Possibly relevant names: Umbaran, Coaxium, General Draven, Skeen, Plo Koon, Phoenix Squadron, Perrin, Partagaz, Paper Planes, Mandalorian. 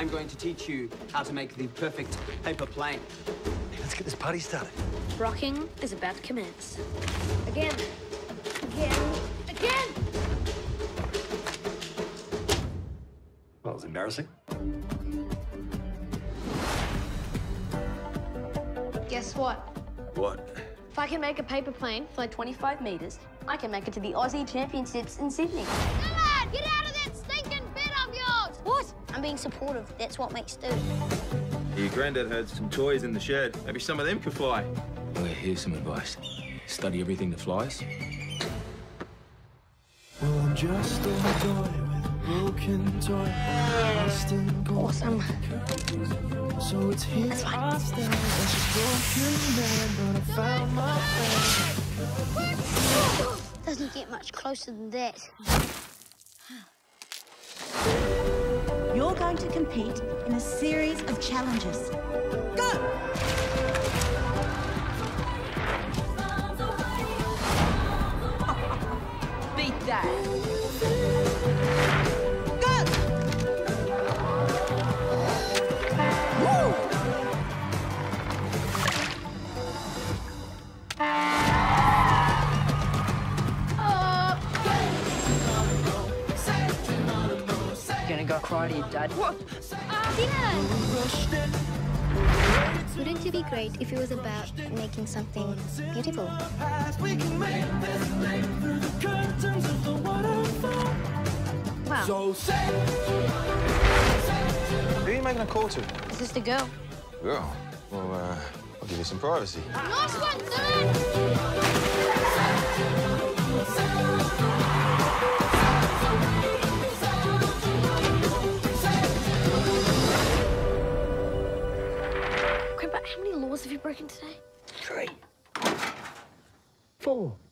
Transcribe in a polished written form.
I'm going to teach you how to make the perfect paper plane. Hey, let's get this party started. Rocking is about to commence. Again. Again. Again! Well, it was embarrassing. Guess what? What? If I can make a paper plane fly 25 metres, I can make it to the Aussie Championships in Sydney. Come on! Get out of that stinking bed of yours! What? I'm being supportive. That's what mates do. Your granddad had some toys in the shed. Maybe some of them could fly. Well, here's some advice. Study everything that flies. Well, I'm just a toy with a broken toy. Awesome. So it's here I stand as a broken man, but I found my friend. Doesn't get much closer than that. You're going to compete in a series of challenges. Go! That. Good! Woo! You're gonna go cry to your dad. What? Dylan! Wouldn't it be great if it was about making something beautiful? We can make this thing through the curtains of the waterfall. Wow. So say, who are you making a call to? It's just a girl. Girl? Well, I'll give you some privacy. Nice one, Dylan! Okay, but how many laws have you broken today? 3. 4.